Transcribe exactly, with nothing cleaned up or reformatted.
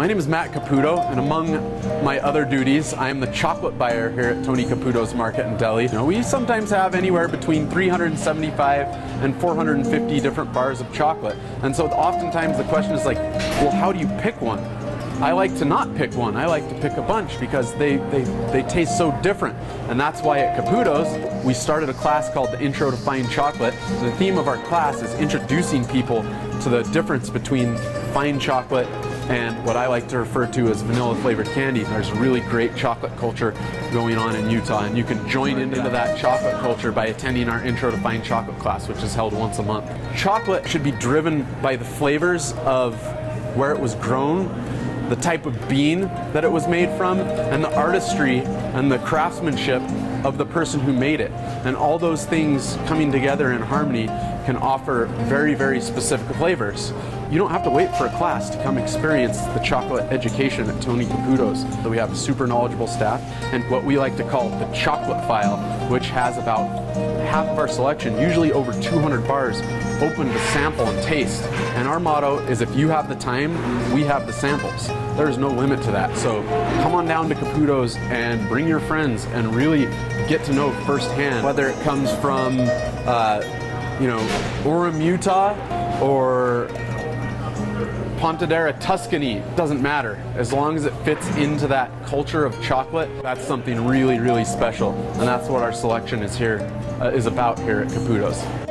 My name is Matt Caputo, and among my other duties, I am the chocolate buyer here at Tony Caputo's Market and Deli. You know, we sometimes have anywhere between three hundred seventy-five and four hundred fifty different bars of chocolate. And so oftentimes the question is like, well, how do you pick one? I like to not pick one. I like to pick a bunch because they, they, they taste so different. And that's why at Caputo's, we started a class called the Intro to Fine Chocolate. The theme of our class is introducing people to the difference between fine chocolate and what I like to refer to as vanilla flavored candy. There's a really great chocolate culture going on in Utah, and you can join in into that chocolate culture by attending our Intro to Fine Chocolate class, which is held once a month. Chocolate should be driven by the flavors of where it was grown, the type of bean that it was made from, and the artistry and the craftsmanship of the person who made it. And all those things coming together in harmony can offer very, very specific flavors. You don't have to wait for a class to come experience the chocolate education at Tony Caputo's. So we have a super knowledgeable staff and what we like to call the chocolate file, which has about half of our selection, usually over two hundred bars, open to sample and taste. And our motto is, if you have the time, we have the samples. There's no limit to that. So come on down to Caputo's and bring your friends and really get to know firsthand, whether it comes from uh, you know, Orem, Utah, or Pontedera, Tuscany, doesn't matter. As long as it fits into that culture of chocolate, that's something really, really special. And that's what our selection is here, uh, is about here at Caputo's.